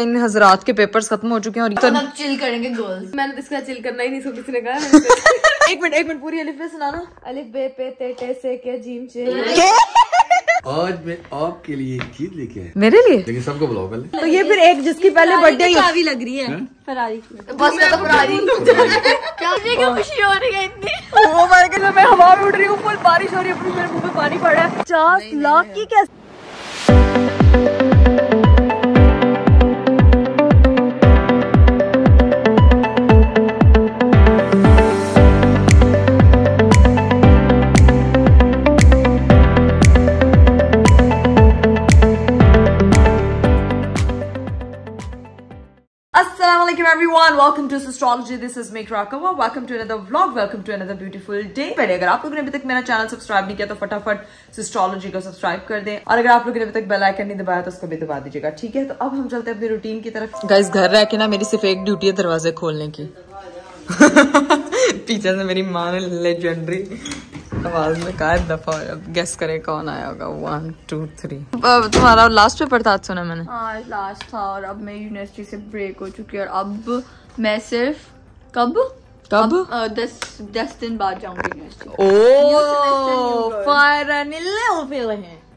इन हजरात के पेपर्स खत्म हो चुके हैं और तो चिल करेंगे गर्ल्स। मैंने इसका चिल करना ही नहीं, सो किसी ने कहा एक मिनट पूरी अलिफ सुनाना। अलिफ बे पे ते टे से के जीम चे। आज मैं आपके लिए एक चीज लेके आया। मेरे लिए? लेकिन सबको बुलाओ पहले। तो ये फिर एक जिसकी पहले बर्थडे ही लग रही है फरारी। बस मैं तो फरारी। क्या देखो खुशी हो रही है इतनी। वो मार के मैं हवा में उड़ रही हूँ, फुल बारिश हो रही है, अपने मेरे मुँह में पानी पड़ रहा है। 4 लाख की क्या? Everyone, welcome to Sistrology. This is Mek Rakova. Welcome to another vlog. Welcome to another beautiful day. पहले अगर आप लोगों ने अभी तक मेरा चैनल सब्सक्राइब नहीं किया तो फटाफट Sistrology को सब्सक्राइब कर दें, और अगर आप लोगों ने अभी तक बेल आइकन नहीं दबाया तो उसको भी दबा दीजिएगा, ठीक है? तो अब हम चलते हैं अपनी रूटीन की तरफ। गाइस, घर रह के ना मेरी सिर्फ एक ड्यूटी है, दरवाजे खोलने की। पीछे से मेरी माँ ने लेजेंडरी आवाज में कहा दफा गेस करे कौन आया होगा। 1 2 3। तुम्हारा लास्ट पेपर था आज, सुना मैंने? हाँ, लास्ट था और अब मैं यूनिवर्सिटी से ब्रेक हो चुकी है और अब मैं सिर्फ कब 10 दिन बाद जाऊंगी university.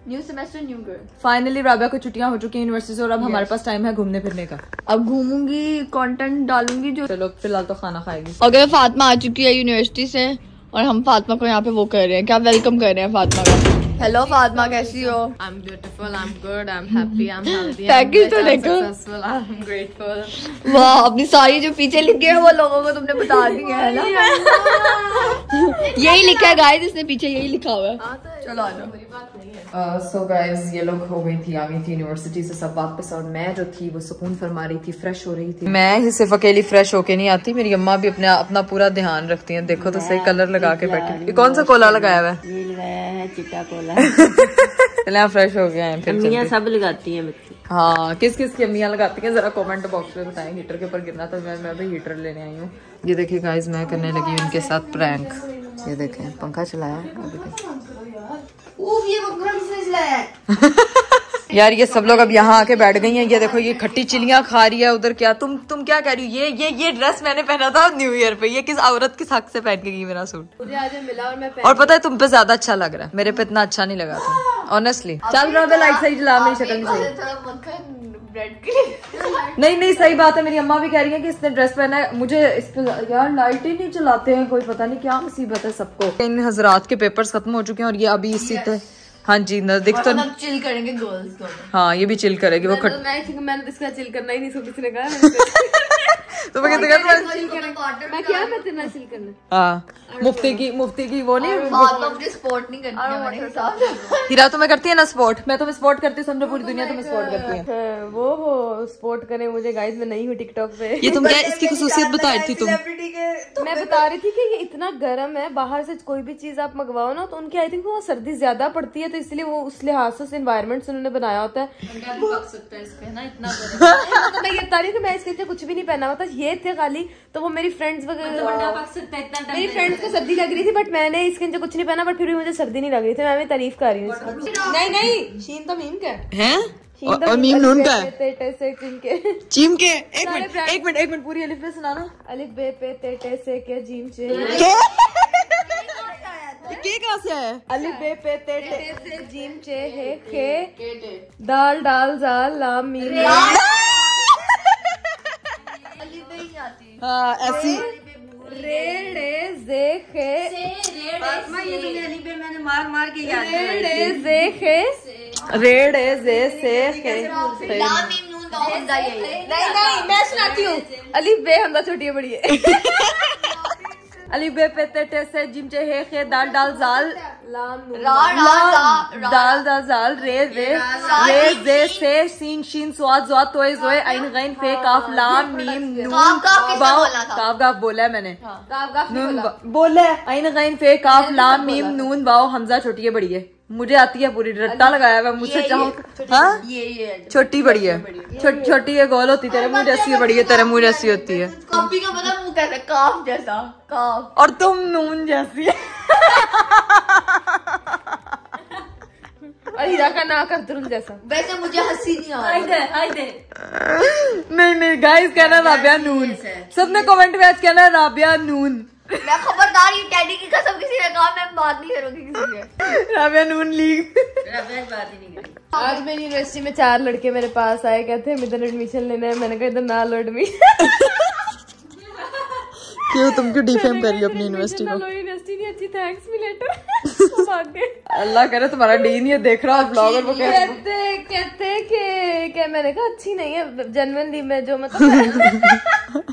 New semester new girl. Finally Rabia को छुट्टियां हो चुकी हैं यूनिवर्सिटी से और अब हमारे पास टाइम है घूमने फिरने का। अब घूमूंगी, कंटेंट डालूंगी जो। चलो फिलहाल तो खाना खाएगी। अगर फातिमा आ चुकी है यूनिवर्सिटी से और हम फातिमा को यहाँ पे वो कर रहे हैं, क्या वेलकम कर रहे हैं फातिमा का। हेलो फातिमा, कैसी हो? I am beautiful, I am good, I am happy, I am healthy. Thank you. तो देखो, आई एम ग्रेटफुल। वाह, अपनी सारी जो पीछे लिखे है वो लोगों को तुमने बता दी है ना? यही लिखा है गाइस, इसने पीछे यही लिखा हुआ है। चलो आ जाओ। सो गाइस, ये लोग हो गई थी, आ गई थी यूनिवर्सिटी से सब वापस, और मैं जो थी वो सुकून फरमा रही थी, फ्रेश हो रही थी। मैं ही सिर्फ अकेली फ्रेश होके नहीं आती, मेरी अम्मा भी अपना पूरा ध्यान रखती है। देखो तो सही, कलर लगा के बैठी। कौन सा कोला लगाया हुआ है? चिट्टा फ्रेश हो गया है। फिर अम्मियां सब लगाती हैं। हाँ, किस किस की अम्मियां लगाती हैं जरा कमेंट बॉक्स में बताएं। हीटर के ऊपर गिरना था, मैं भी हीटर लेने आई हूँ। ये देखिए गाइस, मैं करने लगी उनके साथ प्रैंक। ये देखें, पंखा चलाया यार। ये सब लोग अब यहाँ आके बैठ गई हैं। ये देखो, ये खट्टी चिलियां खा रही है उधर। क्या तुम क्या कह रही हो? ये ड्रेस मैंने पहना था न्यू ईयर पे। ये किस औरत किस हक से पहन के गई मेरा सूट? मुझे आज मिला और मैं पहन। और पता है तुम पे ज्यादा अच्छा लग रहा है, मेरे पे इतना अच्छा नहीं लगा था ऑनेस्टली। चल रहा है लाइट सही जला, मेरी शक्ल नहीं सही। नहीं, सही बात है। मेरी अम्मा भी कह रही है कि इसने ड्रेस पहना है। मुझे इस पे यार लाइट ही नहीं चलाते हैं, कोई पता नहीं क्या मुसीबत है सबको। इन हजरात के पेपर्स खत्म हो चुके हैं और ये अभी इसी तरह। हाँ जी, नजदीक तो चिल करेंगे गर्ल्स। हाँ, ये भी चिल करेगी वो। मैंने इसका चिल करना ही नहीं, सो किसी ने कहा। तो मैं मुफ्ती की वो नहीं, स्पोर्ट नहीं करती हीरा। तुम्हें करती है ना स्पोर्ट? मैं तुम्हें स्पोर्ट करती हूँ, समझो पूरी दुनिया तुम्हें स्पोर्ट करती है। वो स्पोर्ट करे मुझे गाइस, मैं नहीं हूँ टिकटॉक पे। ये तुम क्या इसकी खसूसियत बता रही थी? तुम मैं बता रही थी कि ये इतना गर्म है, बाहर से कोई भी चीज आप मंगवाओ ना तो उनकी आई थिंक वो सर्दी ज्यादा पड़ती है, तो इसलिए वो उस लिहाज से एनवायरमेंट उन्होंने बनाया होता है। मैं इसके कुछ भी नहीं पहना होता, ये थे खाली। तो वो मेरी फ्रेंड्स वगैरह, मेरी फ्रेंड्स को सर्दी लग रही थी बट मैंने इसके नीचे कुछ नहीं पहना, बट फिर भी मुझे सर्दी नहीं लग रही थी। मैं तारीफ कर रही हूँ। नहीं, शीन तो मीम का है और मीम नून का है। चीमके। एक मिनट पूरी अलिफ पे सुनाना। अलिफ बे पे ते टे से के जीम चे। के कहाँ से है? अलिफ बे पे ते टे से जीम चे है के दाल डाल जाल लाम मीम। हाँ, ऐसी मैंने मार के याद मैं सुनाती हूँ। अलिफ बे हमदा छोटी है बड़ी है। अलिफ बे पे ते टे से जिम चे हे खे दाल डाल जाल लाम दाल दाल रे से सीन शीन स्वाद स्वाद तोए जोए ऐन गैन फे काफ लाम मीम नून। काफ गाफ बोला है मैंने, बोला है ऐन गैन फे काफ लाम मीम नून वाओ हमजा छोटी है बड़ी है। मुझे आती है पूरी, रट्टा लगाया हुआ मुझसे। हाँ, छोटी बड़ी है, छोटी है गोल होती, तेरे मुँह जैसी है बड़ी है, तेरे मुँह जैसी होती है। कॉपी का मतलब मुँह कैसा? काफ जैसा। काफ और तुम नून जैसी। और हीरा का ना कर तुरंत जैसा। वैसे मुझे हंसी नहीं आ रही। नहीं गाइस कहना राबिया नून, सबने कमेंट में आज कहना राबिया नून। मैं खबरदार ये टैडी की कसम किसी ने कहा मैं बात नहीं करूंगी किसी से। राबिया नून लीग बात ही नहीं करी। आज मेरी यूनिवर्सिटी में 4 लड़के मेरे पास आए, कहते हैं इधर एडमिशन लेना है। मैंने कहा इधर ना लो एडमिशन। क्यों तुम क्यों डिफेम कर रही हो अपनी यूनिवर्सिटी को? यूनिवर्सिटी नहीं अच्छी, थैंक्स मी लेटर। अल्लाह करे तुम्हारा डीन ये देख रहा है ब्लॉगर को। कहते हैं कि मैंने कहा अच्छी नहीं है जनरली, मैं जो मतलब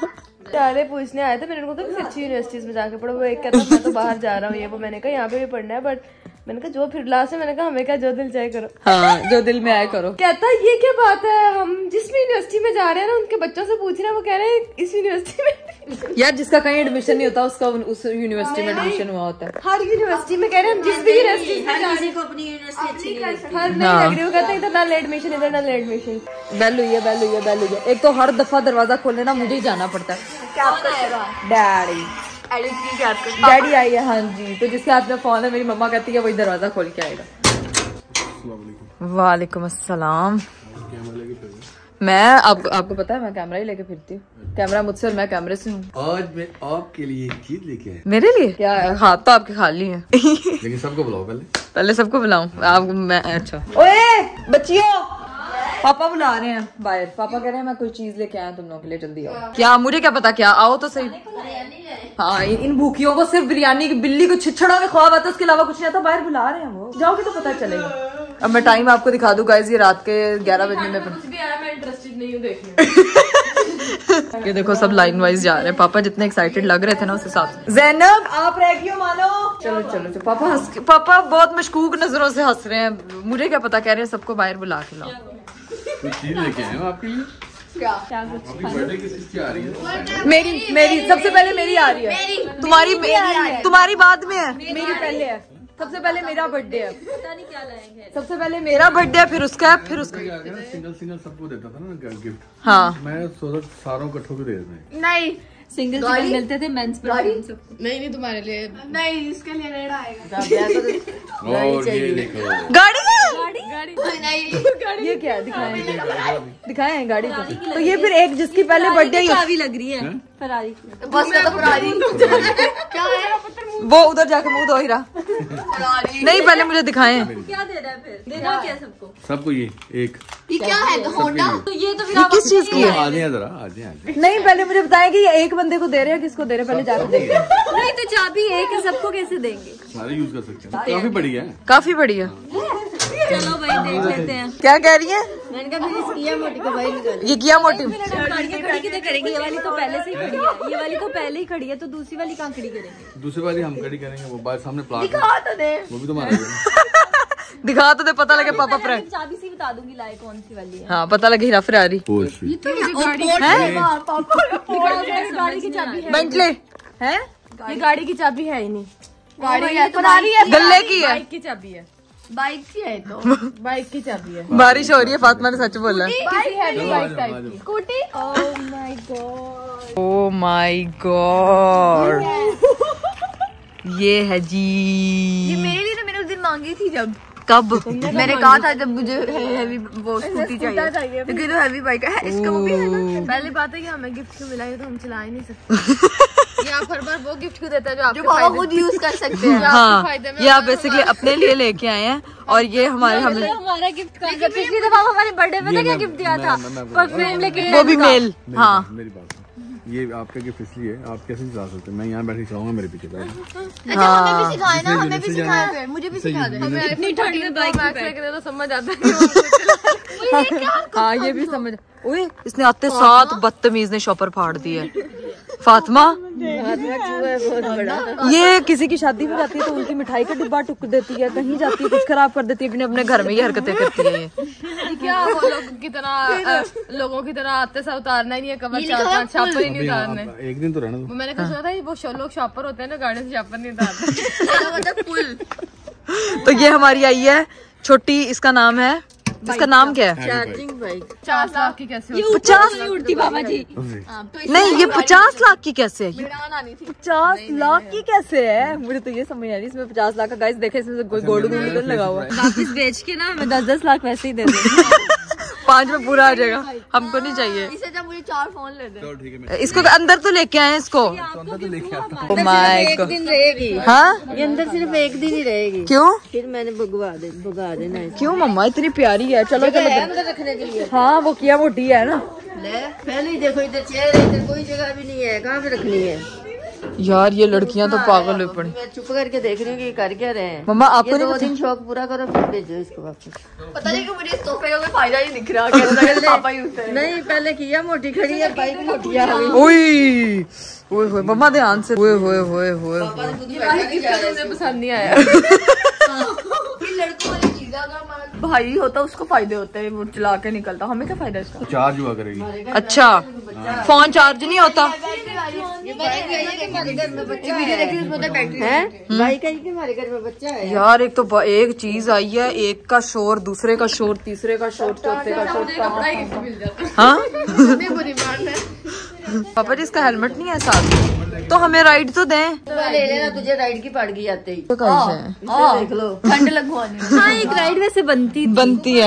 सारे पूछने आए थे। मैंने उनको कहा अच्छी यूनिवर्सिटीज में जाके पढ़ो। वो एक कहता मैं तो बाहर जा रहा हूँ ये वो। मैंने कहा यहाँ पे भी पढ़ना है, बट मैंने कहा जो फिर लास्ट में मैंने कहा हमें क्या जो दिल चाहे करो। हाँ, जो दिल में आए करो। कहता ये क्या बात है, हम जिस भी यूनिवर्सिटी में जा रहे हैं ना उनके बच्चों से पूछ रहे हैं, वो कह रहे हैं इस यूनिवर्सिटी में। यार जिसका कहीं एडमिशन नहीं होता उसका उस यूनिवर्सिटी में एडमिशन हुआ होता है। हर यूनिवर्सिटी में कह रहे हैं हम जिस भी यूनिवर्सिटी अपनी यूनिवर्सिटी हर नहीं कहते इधर ना ले एडमिशन, इधर ना ले एडमिशन। बैल हुई है, बैल हुई है, बैल हुई है। एक तो हर दफा दरवाजा खोलने ना मुझे ही जाना पड़ता है। डैडी डैडी आई है। हाँ जी, तो जिसके हाथ में फोन है मेरी मम्मा कहती है वही दरवाजा खोल के आएगा। वालेकुम अस्सलाम। मैं आपको पता है मैं कैमरा ही लेके फिरती हूँ। कैमरा मुझसे और मैं कैमरे से हूँ। आज मैं आपके लिए एक चीज लेके आया। मेरे लिए क्या? हाथ तो आपके खाली है। लेकिन सबको बुलाओ, पहले सबको बुलाऊं आपको मैं। अच्छा ओए बच्चियों, पापा बुला रहे हैं बाहर। पापा कह रहे हैं मैं कोई चीज लेके आया तुम लोगों के लिए, जल्दी आओ। क्या? मुझे क्या पता, क्या आओ तो सही। हाँ इन भूखियों को सिर्फ बिरयानी की बिल्ली को छिछड़ा के ख्वाब आता है, उसके अलावा कुछ नहीं आता। बाहर बुला रहे हैं वो, जाओगे तो पता चलेगा। अब मैं टाइम आपको दिखा दूं गाइस, ये रात के 11 बजे में कुछ भी आया मैं इंटरेस्टेड नहीं हूं देखने में। ये देखो सब लाइन वाइज जा रहे हैं। पापा जितने एक्साइटेड लग रहे थे ना उस हिसाब से। ज़ैनब आप रह गई हो मानो। चलो चलो। पापा बहुत मशकूक नजरों से हंस रहे हैं। मुझे क्या पता, कह रहे हैं सबको बाहर बुला के लाओ। लेके आए आपके लिए क्या? बर्थडे किसकी आ रही है? मेरी सबसे पहले मेरी आ रही है। तुम्हारी बाद में है, मेरी पहले है। सबसे पहले मेरा बर्थडे है। पता नहीं क्या लाएंगे। सबसे पहले मेरा बर्थडे है, फिर उसका, फिर उसका। सिंगल सिंगल सबको देता था ना गिफ्ट। हाँ मैं सोचा सारों कट्ठों को दे दें। नहीं सिंगल सिंगल मिलते थे मेंस पर। नहीं तुम्हारे लिए नहीं, इसके लिए रेड आएगा। गाड़ी नहीं, ये क्या दिखाएं गाड़ी को? तो ये फिर एक जिसकी पहले बर्थडे चाबी लग रही है फरारी की। बस क्या है वो? उधर जाके मुंह धो ही रहा। नहीं पहले मुझे दिखाएं क्या दे रहा है। फिर देना क्या सबको? सबको ये एक क्या है होंडा। तो ये तो फिर किस चीज की है? नहीं पहले मुझे बताएं कि ये एक बंदे को दे रहे हैं किसको दे रहे? पहले जाके देंगे। नहीं तो चाबी एक है, सबको कैसे देंगे? सारे यूज कर सकते हैं। काफी बढ़िया है, काफी बढ़िया। चलो भाई देख लेते हैं। क्या कह रही है? मैंने कहा मैंने किया मोटिव को भाई निकाल। ये किया मोटिव करेंगे। ये वाली तो पहले से ही खड़ी है, ये वाली तो पहले ही खड़ी है, तो दूसरी वाली कहाँ खड़ी करेंगे? दूसरी वाली हम खड़ी करेंगे। वो बाहर सामने प्लाट दिखा तो दे, वो भी तो मारा दिखा तो दे। पता लगे पापा फ्रेंड। चाबी से बता दूंगी लाए कौन सी वाली है। हाँ पता लगे हीरा फरारी। ये तो गाड़ी की चाबी है। बेंटले है ये, गाड़ी की चाबी है ही नहीं। गाड़ी है गले की है, की चाबी है बाइक की है। तो बाइक की चाबी है। बारिश हो रही है, फातिमा ने सच बोला। स्कूटी। ओह माय गॉड, ये है जी। ये मेरे लिए तो मैंने उस दिन मांगी थी। जब कब? मैंने कहा था जब मुझे हैवी वो स्कूटी चाहिए, क्योंकि तो हैवी बाइक है। इसका वो भी है ना। पहली बात है कि हमें गिफ्ट क्यों मिला है, तो हम चला ही नहीं सकते। हर बार वो गिफ्ट क्यों देता है जो आप खुद यूज कर सकते हैं। हाँ ये आप बेसिकली अपने लिए लेके आए हैं। और ये हमारे हमारा गिफ्ट कर। पिछली दफा हमारे बर्थडे में तो क्या गिफ्ट दिया था? परफ्यूम लेके, वो भी मेल। हाँ मेरी बात, ये आपका गिफ्ट इसलिए आप कैसे चला सकते हैं? मैं यहाँ बैठ के चलाऊंगा, मेरे पीछे बैठे। हमें भी सिखाए ना, हमें भी सिखाए, मुझे भी सिखा दे। हमें इतनी ठंड में बाइक पे तो समझ आता है। हाँ ये भी समझ। ओए इसने आते साथ बदतमीज ने शॉपर फाड़ दी है। फातिमा बहुत बड़ा। ये किसी की शादी में जाती है तो उनकी मिठाई का डिब्बा टुक देती है, कहीं जाती है कुछ खराब कर देती है। अपने अपने घर में ये हरकतें करती है। ये क्या वो लोगों की तरह आते सा उतारना ही नहीं है कवर, शॉपर ही नहीं उतारना। एक दिन तो रहना दो। मैंने कहा सुना था वो लोग शॉपर होते हैं ना, गाड़ी से शॉपर नहीं उतारते। तो ये हमारी आई है छोटी, इसका नाम है इसका नाम क्या है? चार्जिंग बाइक 50 लाख की कैसे होती है? 50 बाबा जी नहीं, ये 50 लाख की कैसे है? 50 लाख की कैसे है? मुझे तो ये समझ आ रही है इसमें 50 लाख का। गाइस देखे इसमें कोई गोल्ड गोल्ड लगा हुआ है। वापस बेच के ना हमें 10-10 लाख वैसे ही दे दो, 5 में पूरा आ जाएगा, हमको नहीं चाहिए। इसे जब मुझे 4 फोन ले दे। इसको अंदर तो लेके आए इसको। हाँ ये अंदर सिर्फ एक दिन ही रहेगी। क्यों? फिर मैंने भगा देना। क्यों मम्मा इतनी प्यारी है? चलो चलो रखने के लिए। हाँ वो किया वो डी है ना, पहले देखो इधर चेयर है, कोई जगह भी नहीं है, कहाँ पे रखनी है? यार ये लड़कियां तो पागल हो पड़ी। मैं चुप करके देख रही हूँ कि कर क्या रहे हैं। मम्मा आपको 2 दिन शौक पूरा करो फिर भेजो इसको वापस। पता नहीं कि मुझे इस सोफे का कोई फायदा ही दिख रहा है। नहीं पहले किया मोटी खड़ी है बाइक मोटी आ गई। ओए होए मम्मा ध्यान से। ओए होए होए होए पसंद नहीं आया। लड़कों वाली चीज़ अगर भाई होता उसको फायदे होते हैं, वो चला के निकलता, हमें क्या फायदा इसका? चार्ज हुआ करेगी। अच्छा फोन चार्ज नहीं होता है यार। एक तो एक चीज आई है, एक का शोर, दूसरे का शोर, तीसरे का शोर, चौथे का शोर। हाँ पापा जी इसका हेलमेट नहीं है साथ, तो हमें राइड तो दें। ले लेना, तुझे राइड की पड़ गई आते ही। देख लो ठंड लगवानी। हाँ एक राइड वैसे बनती है।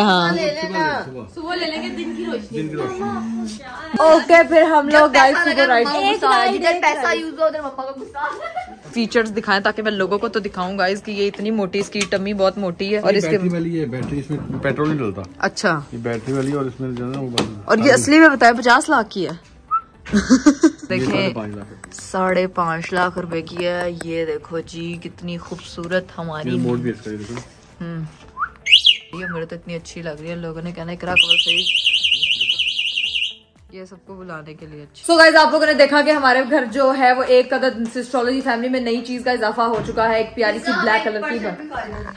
हाँ ले लेना, सुबह ले लेंगे दिन की रोशनी। ओके फिर हम लोग पैसा यूज हो गुस्सा फीचर्स दिखाएं ताकि मैं लोगों को तो दिखाऊं गाइस कि ये इतनी मोटी, इसकी टमी बहुत मोटी है। और इसके बैटरी, इसमें पेट्रोल नहीं डलता। अच्छा ये बैटरी वाली और इसमें जो है वो, और ये असली में बताया 50 लाख की है। देखें 5.5 लाख रुपए की है। ये देखो जी कितनी खूबसूरत हमारी। ये मुझे तो इतनी अच्छी लग रही है, लोगों ने कहना है ये सबको बुलाने के लिए। So guys आप लोगों ने देखा कि हमारे घर जो है वो एक कदर सिस्ट्रोलॉजी फैमिली में नई चीज का इजाफा हो चुका है, एक प्यारी सी ब्लैक कलर की।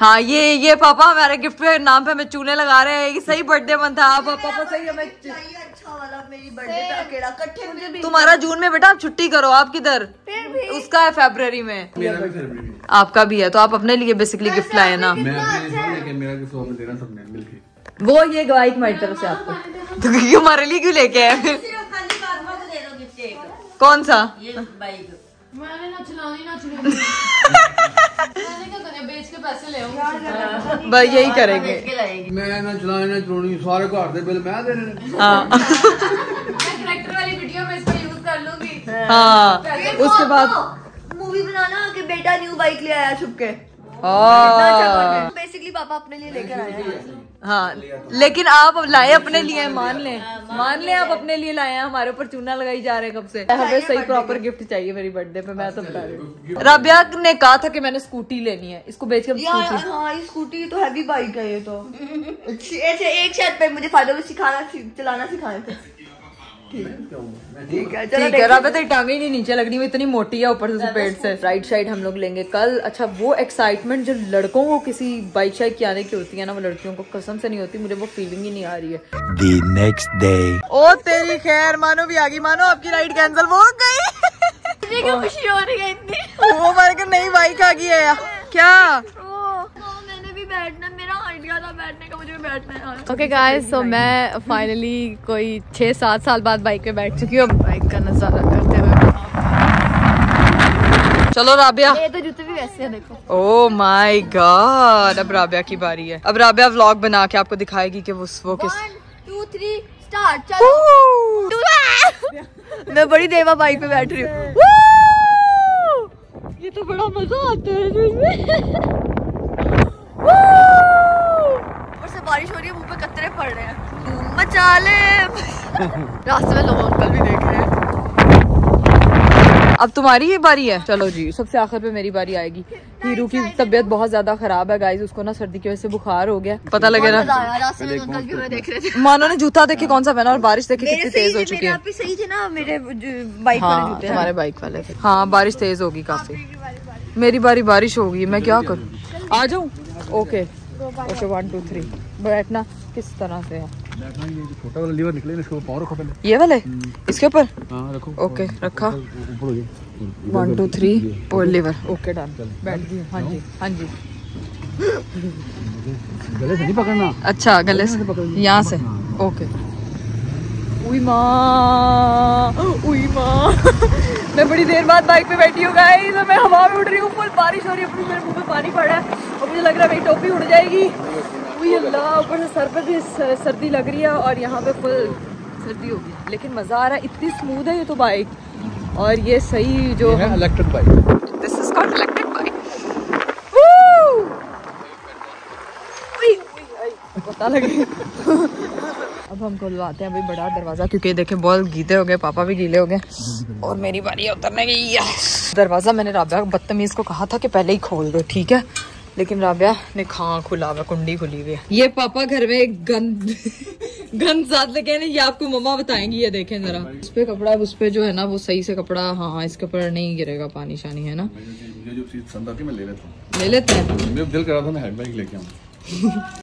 हाँ ये पापा हमारे गिफ्ट पे नाम पे हमें चूने लगा रहे हैं कि सही बर्थडे मंथ था। पापा सही हमें अच्छा वाला, मेरी बर्थडे था अकेला। तुम्हारा जून में बेटा, आप छुट्टी करो, आप किधर? उसका है फरवरी में, आपका भी है, तो आप अपने लिए बेसिकली गिफ्ट लाए ना। वो ये गवाही तुम्हारी तरफ से आपको, तो क्यों हमारे लिए क्यों लेके आए? कौन सा ये बाइक? मैंने ना चलानी ना चलानी, बेच के पैसे ले आऊंगी, बस यही करेंगे। मैं ना चलानी ना चलानी, सारे घर दे बिल मैं देने। हां ट्रैक्टर वाली वीडियो में इसको यूज कर लूंगी। हां उसके बाद मूवी बनाना कि बेटा न्यू बाइक ले आया छुपके। बेसिकली पापा अपने लिए लेकर आए हैं। हाँ लेकिन आप लाए अपने लिए, मान ले आप अपने लिए लाए हैं। हमारे ऊपर चूना लगाई जा रहे हैं कब से। हमें सही प्रॉपर गिफ्ट चाहिए मेरी बर्थडे पे। मैं तो बता रही हूँ, राबिया ने कहा था कि मैंने स्कूटी लेनी है, इसको बेच के। स्कूटी तो हैवी बाइक है ये, तो एक शायद पे मुझे फायदा चलाना सिखाए। ठीक है राबिया तो टांगे ही नहीं नीचे लग रही, वो इतनी मोटी है ऊपर से पेट से। राइट साइड हम लोग लेंगे कल। अच्छा वो एक्साइटमेंट जो लड़कों को किसी बाइक शाइक की आने की होती है ना, वो लड़कियों को कसम से नहीं होती। मुझे वो फीलिंग ही नहीं आ रही है। The next day ओ तेरी खैर मानो भी आ गई, मानो आपकी राइड कैंसिल हो गई। खुशी हो रही है इतनी, वो मारे को नई बाइक आ गई है क्या? बैठना मेरा आइडिया था बैठने का, मुझे बैठना है। ओके गाइस सो मैं फाइनली कोई 6-7 साल बाद बाइक पे बैठ चुकी हूँ। बाइक का नजारा करते हुए चलो राबिया, ये तो जूते भी वैसे हैं देखो। ओह माय गॉड अब राबिया की बारी है। अब राबिया व्लॉग बना के आपको दिखाएगी कि वो किस 1 2 3 स्टार्ट। चलो मैं बड़ी देवा बाइक पे बैठ रही हूँ। ये तो बड़ा मजा आता है। बारिश हो रही है, मुँह पे कतरे पड़ रहे हैं। रास्ते में लोग अंकल भी देख रहे हैं। अब तुम्हारी ये बारी है। चलो जी सबसे आखिर पे मेरी बारी आएगी। हीरू की तबीयत बहुत ज्यादा खराब है गाइस, उसको ना सर्दी की वजह से बुखार हो गया, पता लगे ना। मानो ने जूता देखे कौन सा पहना और बारिश देखे कितनी तेज हो चुकी है। सही थे ना मेरे बाइक वाले जूते, हमारे बाइक वाले। हाँ बारिश तेज होगी काफी। मेरी बारी बारिश होगी, मैं क्या करूँ? आ जाऊँ? ओके ओके 1 2 3 बैठना किस तरह से है? छोटा वाला लीवर निकले, इसको पावर रखो पहले। ये वाले इसके ऊपर? हाँ रखो। ओके रखा। 1 2 3 और लीवर। ओके डन बैठ गई। हाँ जी गले से नहीं पकड़ना। अच्छा गले से पकड़ना, यहाँ से। ओके। उई माँ, उई माँ। मैं बड़ी देर बाद बाइक पे बैठी हूँ गाइस और मैं हवा में उड़ रही हूँ, फुल बारिश हो रही है, मेरे मुंह पे पानी पड़ा है और मुझे लग रहा है मेरी टोपी उड़ जाएगी। उई अल्लाह, ऊपर से सर पर भी सर्दी लग रही है और यहाँ पे फुल सर्दी होगी, लेकिन मज़ा आ रहा है। इतनी स्मूथ है ये तो बाइक, और ये सही जो है electric bike. This is called electric bike. पता लगे। अब हम खुलवाते हैं भाई बड़ा दरवाज़ा, क्योंकि देखे बॉल गीले हो गए, पापा भी गीले हो गए और मेरी बारी है उतरने की। दरवाज़ा मैंने राबिया बदतमीज़ को कहा था कि पहले ही खोल दो, ठीक है, लेकिन राबिया ने खां खुला हुआ, कुंडी खुली हुई है। ये पापा घर में एक गंद साथ लेके आए, ये आपको मम्मा बताएंगी। ये देखें जरा, उस पर कपड़ा, उस पर जो है ना वो सही से कपड़ा, हाँ इसके ऊपर नहीं गिरेगा पानी शानी, है ना। ले लेते हैं, दिल कर रहा था मैं हैंड बैग लेके आऊं।